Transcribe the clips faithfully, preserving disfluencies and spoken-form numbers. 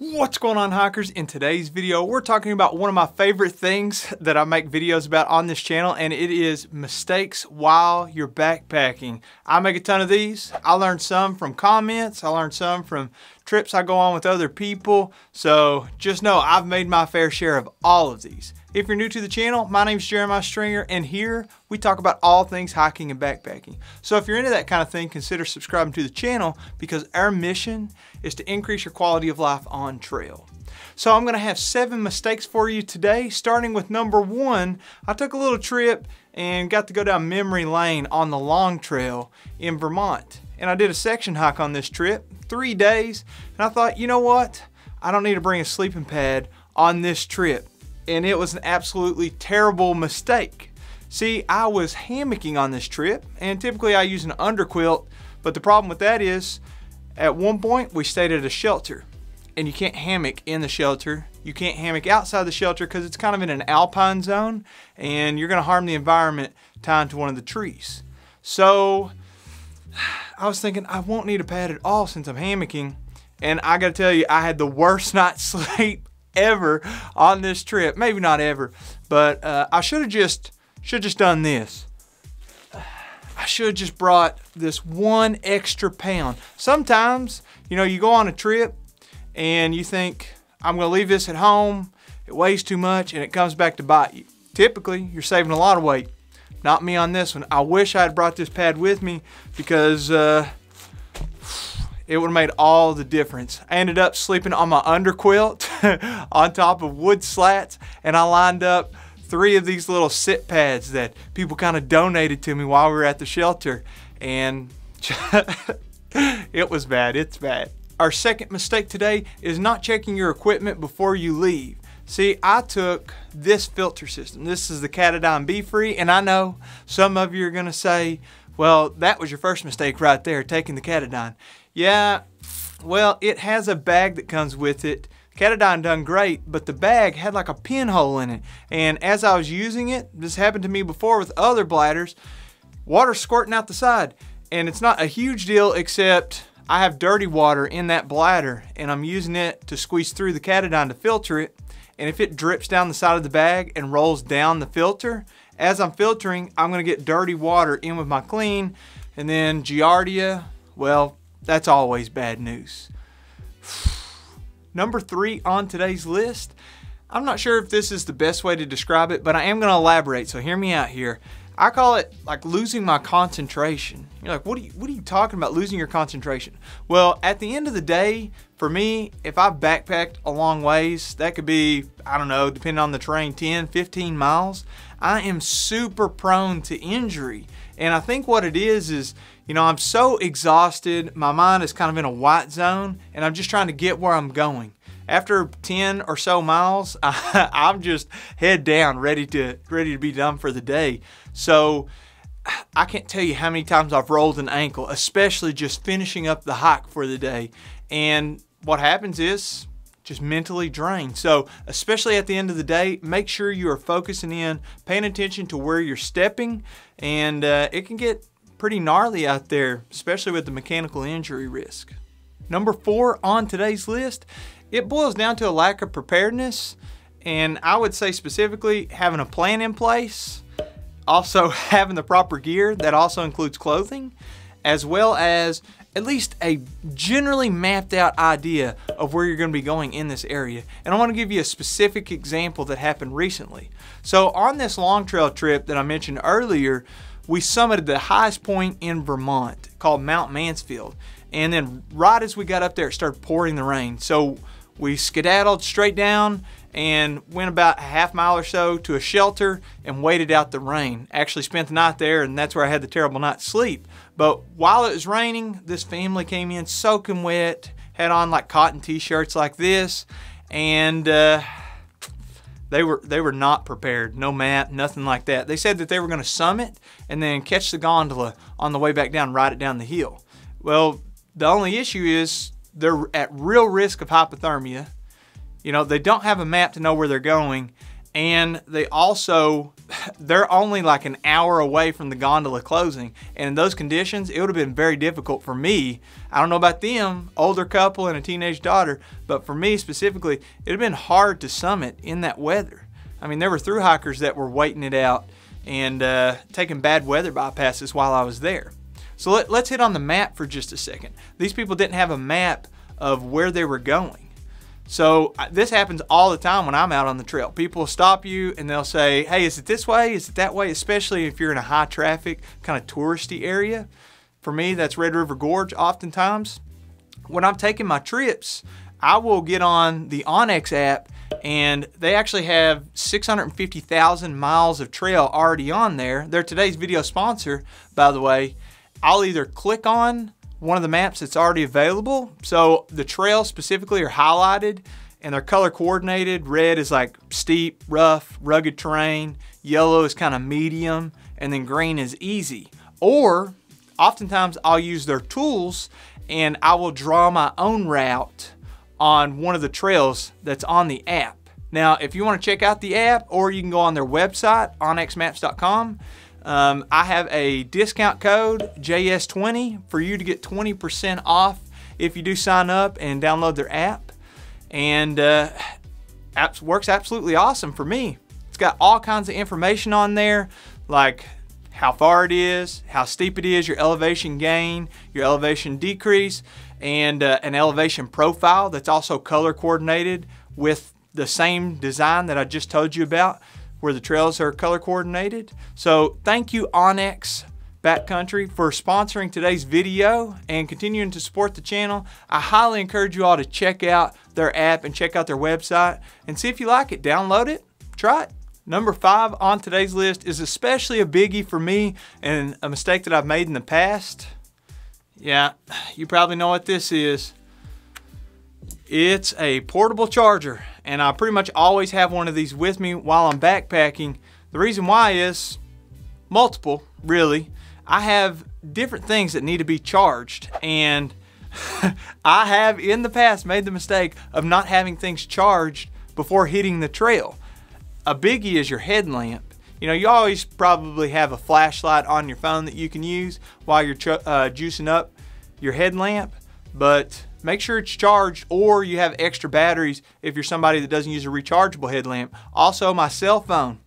What's going on, hikers? In today's video, we're talking about one of my favorite things that I make videos about on this channel, and it is mistakes while you're backpacking. I make a ton of these. I learned some from comments. I learned some from trips I go on with other people. So just know I've made my fair share of all of these. If you're new to the channel, my name's Jeremiah Stringer, and here we talk about all things hiking and backpacking. So if you're into that kind of thing, consider subscribing to the channel, because our mission is to increase your quality of life on trail. So I'm gonna have seven mistakes for you today, starting with number one. I took a little trip and got to go down memory lane on the Long Trail in Vermont. And I did a section hike on this trip, three days. And I thought, you know what? I don't need to bring a sleeping pad on this trip. And it was an absolutely terrible mistake. See, I was hammocking on this trip, and typically I use an underquilt, but the problem with that is, at one point we stayed at a shelter, and you can't hammock in the shelter. You can't hammock outside the shelter because it's kind of in an alpine zone, and you're gonna harm the environment tying to one of the trees. So I was thinking, I won't need a pad at all since I'm hammocking. And I gotta tell you, I had the worst night's sleep ever on this trip. Maybe not ever, but uh, I should have just should just done this. I should have just brought this one extra pound. Sometimes, you know, you go on a trip and you think, I'm gonna leave this at home. It weighs too much, and it comes back to bite you. Typically, you're saving a lot of weight. Not me on this one. I wish I had brought this pad with me, because uh, it would have made all the difference. I ended up sleeping on my underquilt on top of wood slats, and I lined up three of these little sit pads that people kind of donated to me while we were at the shelter, and it was bad. It's bad. Our second mistake today is not checking your equipment before you leave. See, I took this filter system. This is the Katadyn BeFree, and I know some of you are gonna say, well, that was your first mistake right there, taking the Katadyn. Yeah, well, it has a bag that comes with it. Katadyn done great, but the bag had like a pinhole in it. And as I was using it, this happened to me before with other bladders, water squirting out the side. And it's not a huge deal, except I have dirty water in that bladder, and I'm using it to squeeze through the Katadyn to filter it. And if it drips down the side of the bag and rolls down the filter, as I'm filtering, I'm gonna get dirty water in with my clean, and then Giardia, well, that's always bad news. Number three on today's list, I'm not sure if this is the best way to describe it, but I am gonna elaborate, so hear me out here. I call it like losing my concentration. You're like, what are you, what are you talking about, losing your concentration? Well, at the end of the day, for me, if I backpacked a long ways, that could be, I don't know, depending on the terrain, ten, fifteen miles, I am super prone to injury. And I think what it is is, you know, I'm so exhausted, my mind is kind of in a white zone, and I'm just trying to get where I'm going. After ten or so miles, I, I'm just head down, ready to ready to be done for the day. So I can't tell you how many times I've rolled an ankle, especially just finishing up the hike for the day. And what happens is just mentally drained. So especially at the end of the day, make sure you are focusing in, paying attention to where you're stepping, and uh, it can get pretty gnarly out there, especially with the mechanical injury risk. Number four on today's list, it boils down to a lack of preparedness, and I would say specifically having a plan in place, also having the proper gear that also includes clothing, as well as at least a generally mapped out idea of where you're going to be going in this area. And I want to give you a specific example that happened recently. So on this Long Trail trip that I mentioned earlier, we summited the highest point in Vermont called Mount Mansfield. And then right as we got up there, it started pouring the rain. So we skedaddled straight down and went about a half mile or so to a shelter and waited out the rain. Actually spent the night there, and that's where I had the terrible night's sleep. But while it was raining, this family came in soaking wet, had on like cotton t-shirts like this, and uh, they were they were not prepared. No map, nothing like that. They said that they were gonna summit and then catch the gondola on the way back down, ride it down the hill. Well, the only issue is they're at real risk of hypothermia. You know, they don't have a map to know where they're going, and they also, they're only like an hour away from the gondola closing. And in those conditions, it would have been very difficult for me. I don't know about them, older couple and a teenage daughter, but for me specifically, it would have been hard to summit in that weather. I mean, there were thru hikers that were waiting it out and uh, taking bad weather bypasses while I was there. So let, let's hit on the map for just a second. These people didn't have a map of where they were going. So this happens all the time when I'm out on the trail. People will stop you and they'll say, hey, is it this way? Is it that way? Especially if you're in a high traffic, kind of touristy area. For me, that's Red River Gorge oftentimes. When I'm taking my trips, I will get on the OnX app, and they actually have six hundred fifty thousand miles of trail already on there. They're today's video sponsor, by the way. I'll either click on one of the maps that's already available. So the trails specifically are highlighted and they're color coordinated. Red is like steep, rough, rugged terrain. Yellow is kind of medium, and then green is easy. Or oftentimes I'll use their tools and I will draw my own route on one of the trails that's on the app. Now, if you want to check out the app, or you can go on their website, onx maps dot com, Um, I have a discount code, J S twenty, for you to get twenty percent off if you do sign up and download their app. And uh, apps works absolutely awesome for me. It's got all kinds of information on there, like how far it is, how steep it is, your elevation gain, your elevation decrease, and uh, an elevation profile that's also color coordinated with the same design that I just told you about, where the trails are color coordinated. So thank you, OnX Backcountry, for sponsoring today's video and continuing to support the channel. I highly encourage you all to check out their app and check out their website and see if you like it. Download it, try it. Number five on today's list is especially a biggie for me and a mistake that I've made in the past. Yeah, you probably know what this is. It's a portable charger, and I pretty much always have one of these with me while I'm backpacking. The reason why is multiple, really. I have different things that need to be charged, and I have in the past made the mistake of not having things charged before hitting the trail. A biggie is your headlamp. You know, you always probably have a flashlight on your phone that you can use while you're uh, juicing up your headlamp, but make sure it's charged, or you have extra batteries if you're somebody that doesn't use a rechargeable headlamp. Also, my cell phone.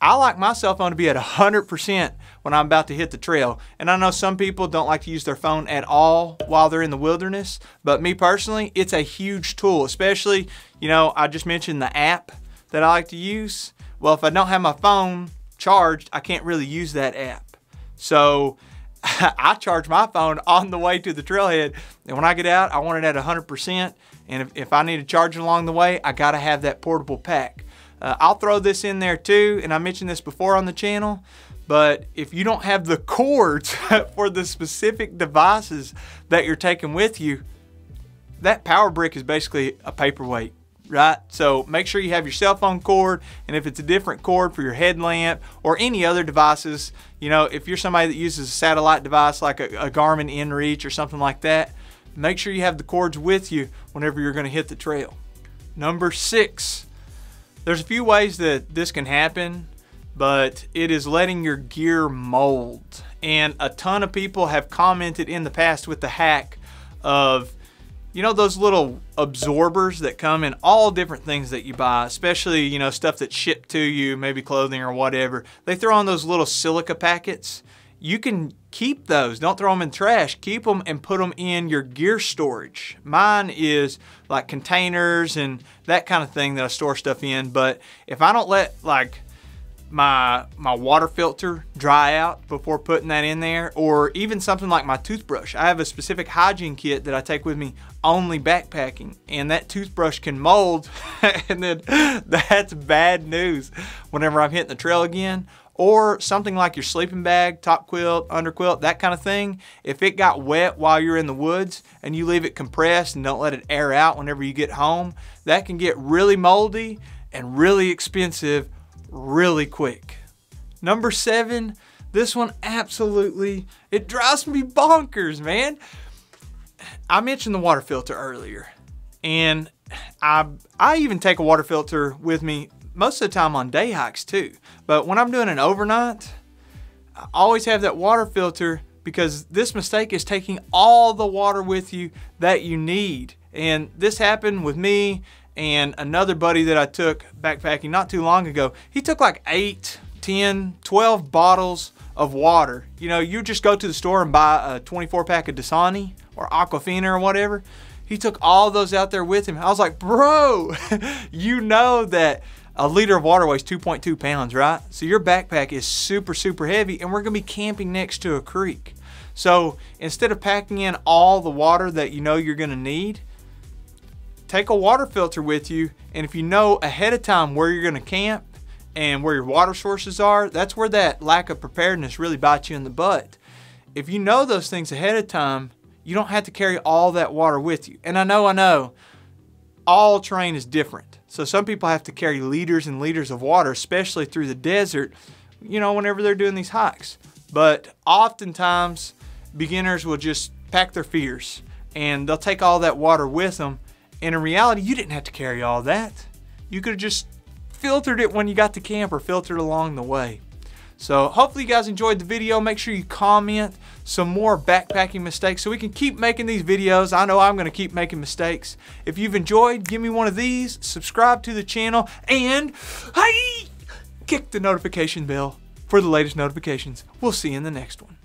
I like my cell phone to be at one hundred percent when I'm about to hit the trail. And I know some people don't like to use their phone at all while they're in the wilderness, but me personally, it's a huge tool, especially, you know, I just mentioned the app that I like to use. Well, if I don't have my phone charged, I can't really use that app. So I charge my phone on the way to the trailhead, and when I get out, I want it at one hundred percent, and if, if I need to charge it along the way, I gotta have that portable pack. Uh, I'll throw this in there too, and I mentioned this before on the channel, but if you don't have the cords for the specific devices that you're taking with you, that power brick is basically a paperweight, right? So make sure you have your cell phone cord, and if it's a different cord for your headlamp or any other devices, you know, if you're somebody that uses a satellite device like a, a Garmin inReach or something like that, make sure you have the cords with you whenever you're gonna hit the trail. Number six, there's a few ways that this can happen, but it is letting your gear mold. And a ton of people have commented in the past with the hack of, you know, those little absorbers that come in all different things that you buy, especially, you know, stuff that's shipped to you, maybe clothing or whatever. They throw on those little silica packets. You can keep those. Don't throw them in trash. Keep them and put them in your gear storage. Mine is like containers and that kind of thing that I store stuff in. But if I don't let like my my water filter dry out before putting that in there, or even something like my toothbrush. I have a specific hygiene kit that I take with me only backpacking, and that toothbrush can mold and then that's bad news whenever I'm hitting the trail again. Or something like your sleeping bag, top quilt, under quilt, that kind of thing. If it got wet while you're in the woods and you leave it compressed and don't let it air out whenever you get home, that can get really moldy and really expensive really quick. Number seven, this one absolutely, it drives me bonkers, man. I mentioned the water filter earlier, and I, I even take a water filter with me most of the time on day hikes too. But when I'm doing an overnight, I always have that water filter, because this mistake is taking all the water with you that you need. And this happened with me and another buddy that I took backpacking not too long ago. He took like eight, ten, twelve bottles of water. You know, you just go to the store and buy a twenty-four pack of Dasani or Aquafina or whatever. He took all those out there with him. I was like, bro, you know that a liter of water weighs two point two pounds, right? So your backpack is super, super heavy, and we're gonna be camping next to a creek. So instead of packing in all the water that you know you're gonna need, take a water filter with you. And if you know ahead of time where you're gonna camp and where your water sources are, that's where that lack of preparedness really bites you in the butt. If you know those things ahead of time, you don't have to carry all that water with you. And I know, I know, all terrain is different. So some people have to carry liters and liters of water, especially through the desert, you know, whenever they're doing these hikes. But oftentimes, beginners will just pack their fears and they'll take all that water with them. And in reality, you didn't have to carry all that. You could have just filtered it when you got to camp, or filtered along the way. So hopefully you guys enjoyed the video. Make sure you comment some more backpacking mistakes so we can keep making these videos. I know I'm gonna keep making mistakes. If you've enjoyed, give me one of these, subscribe to the channel, and hey, kick the notification bell for the latest notifications. We'll see you in the next one.